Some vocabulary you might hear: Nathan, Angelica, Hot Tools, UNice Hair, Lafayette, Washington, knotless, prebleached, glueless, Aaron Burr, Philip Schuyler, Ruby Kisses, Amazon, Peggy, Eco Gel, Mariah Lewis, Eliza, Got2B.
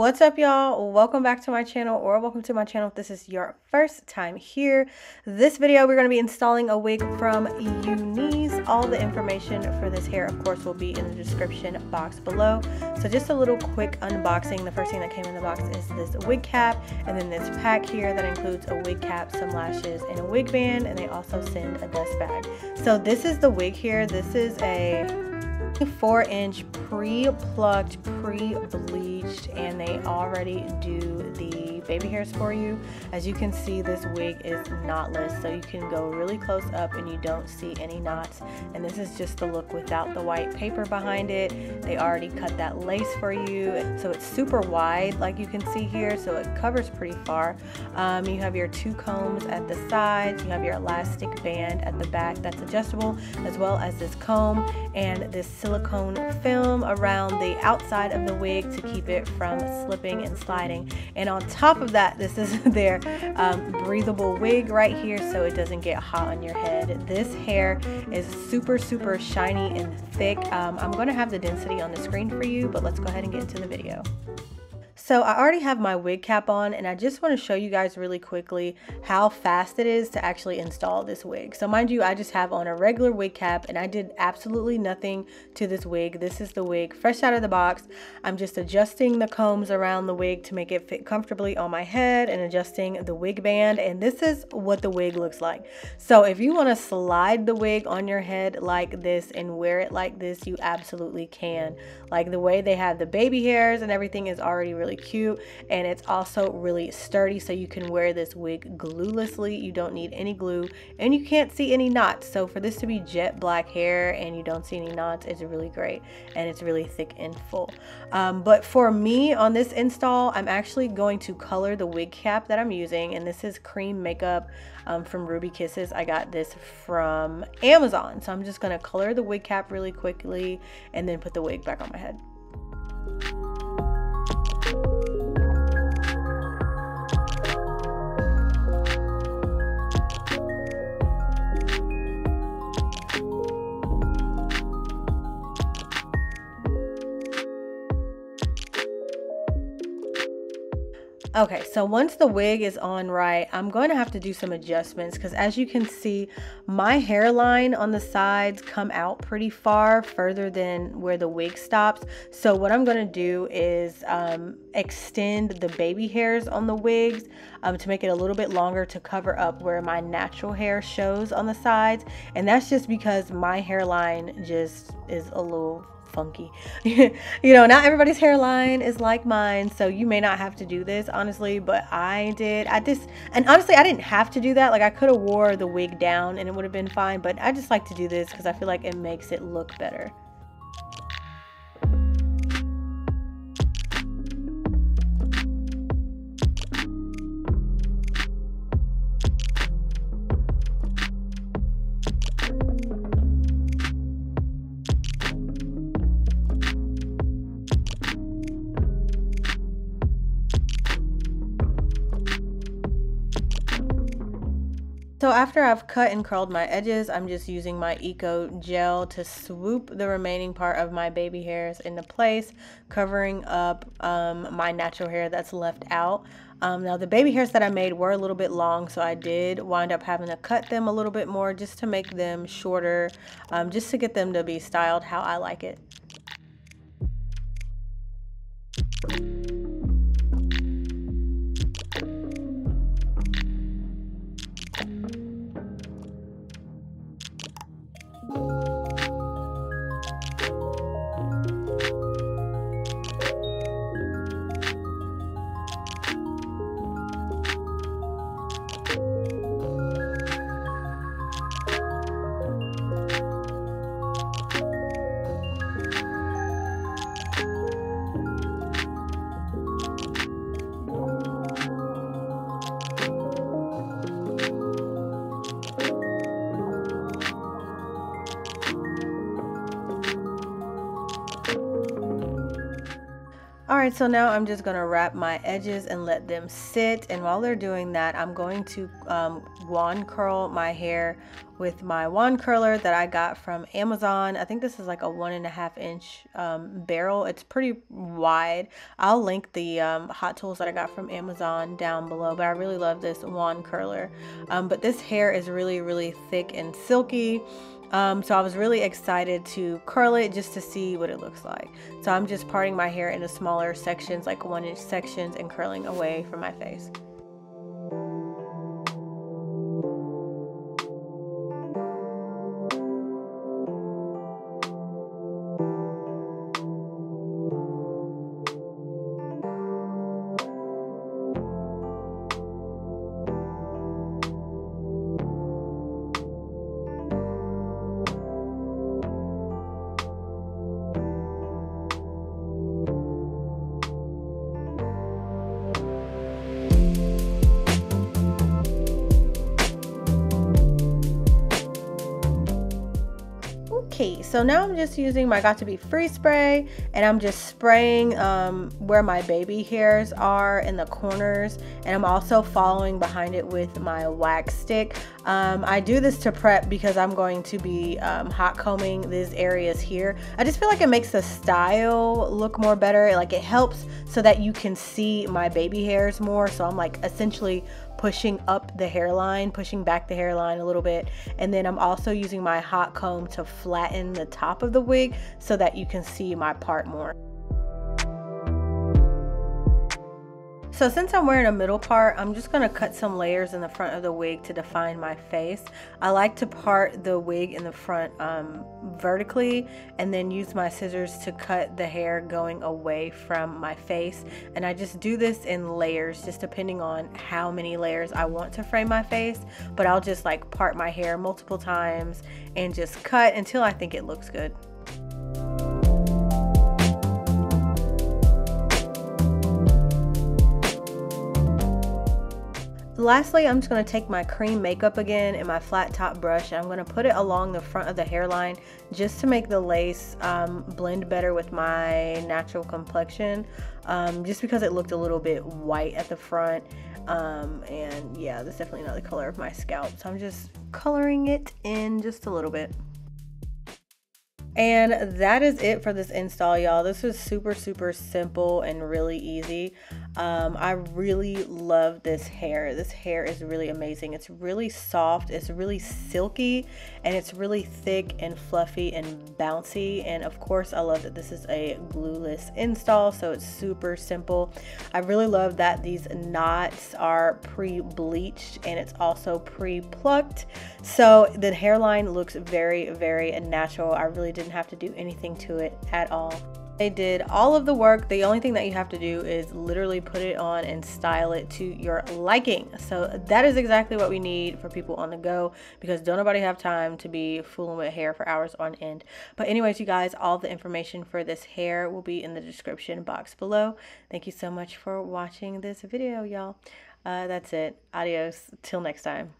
What's up, y'all? Welcome back to my channel, or welcome to my channel if this is your first time here. This video, we're going to be installing a wig from UNice. All the information for this hair, of course, will be in the description box below. So just a little quick unboxing. The first thing that came in the box is this wig cap, and then this pack here that includes a wig cap, some lashes, and a wig band, and they also send a dust bag. So this is the wig here. This is a 4-inch pre-plucked, pre-bleached, and they already do the baby hairs for you. As you can see, this wig is knotless, so you can go really close up and you don't see any knots. And this is just the look without the white paper behind it. They already cut that lace for you, so it's super wide, like you can see here, so it covers pretty far. You have your two combs at the sides, you have your elastic band at the back that's adjustable, as well as this comb and this silicone film around the outside of the wig to keep it from slipping and sliding. And on top of that, this is their breathable wig right here, so it doesn't get hot on your head. This hair is super shiny and thick. I'm going to have the density on the screen for you, but let's go ahead and get into the video. So I already have my wig cap on, and I just want to show you guys really quickly how fast it is to actually install this wig. So mind you, I just have on a regular wig cap and I did absolutely nothing to this wig. This is the wig fresh out of the box. I'm just adjusting the combs around the wig to make it fit comfortably on my head and adjusting the wig band. And this is what the wig looks like. So if you want to slide the wig on your head like this and wear it like this, you absolutely can. Like the way they have the baby hairs and everything is already really cute, and it's also really sturdy, so you can wear this wig gluelessly. You don't need any glue, and you can't see any knots. So for this to be jet black hair and you don't see any knots, it's really great, and it's really thick and full. But for me on this install, I'm actually going to color the wig cap that I'm using, and this is cream makeup from Ruby Kisses. I got this from Amazon, so I'm just gonna color the wig cap really quickly and then put the wig back on my head. Okay, so once the wig is on right, I'm going to have to do some adjustments, because as you can see, my hairline on the sides come out pretty far, further than where the wig stops. So what I'm going to do is extend the baby hairs on the wigs to make it a little bit longer to cover up where my natural hair shows on the sides. And that's just because my hairline just is a little funky. You know, not everybody's hairline is like mine, so you may not have to do this, honestly, but I did. And honestly, I didn't have to do that. Like, I could have wore the wig down and it would have been fine, but I just like to do this because I feel like it makes it look better. So after I've cut and curled my edges, I'm just using my Eco Gel to swoop the remaining part of my baby hairs into place, covering up my natural hair that's left out. Now the baby hairs that I made were a little bit long, so I did wind up having to cut them a little bit more just to make them shorter, just to get them to be styled how I like it. Alright, so now I'm just going to wrap my edges and let them sit, and while they're doing that, I'm going to wand curl my hair with my wand curler that I got from Amazon. I think this is like a 1.5 inch barrel. It's pretty wide. I'll link the Hot Tools that I got from Amazon down below, but I really love this wand curler. But this hair is really, really thick and silky. So I was really excited to curl it just to see what it looks like. So I'm just parting my hair into smaller sections, like 1 inch sections, and curling away from my face. So now I'm just using my Got2B free spray, and I'm just spraying where my baby hairs are in the corners, and I'm also following behind it with my wax stick. I do this to prep because I'm going to be hot combing these areas here. I just feel like it makes the style look more better, like it helps so that you can see my baby hairs more. So I'm like essentially pushing up the hairline, pushing back the hairline a little bit, and then I'm also using my hot comb to flatten the top of the wig so that you can see my part more. So since I'm wearing a middle part, I'm just going to cut some layers in the front of the wig to define my face. I like to part the wig in the front vertically, and then use my scissors to cut the hair going away from my face. And I just do this in layers, just depending on how many layers I want to frame my face. But I'll just like part my hair multiple times and just cut until I think it looks good. Lastly, I'm just going to take my cream makeup again and my flat top brush, and I'm going to put it along the front of the hairline just to make the lace blend better with my natural complexion, just because it looked a little bit white at the front, and yeah, that's definitely not the color of my scalp, so I'm just coloring it in just a little bit. And that is it for this install, y'all. This was super, super simple and really easy. I really love this hair. This hair is really amazing. It's really soft, it's really silky, and it's really thick and fluffy and bouncy. And of course, I love that this is a glueless install, so it's super simple. I really love that these knots are pre-bleached, and it's also pre-plucked. So the hairline looks very, very natural. I really didn't have to do anything to it at all. They did all of the work. The only thing that you have to do is literally put it on and style it to your liking. So that is exactly what we need for people on the go, because don't nobody have time to be fooling with hair for hours on end. But anyways, you guys, all the information for this hair will be in the description box below. Thank you so much for watching this video, y'all. That's it. Adios. Till next time.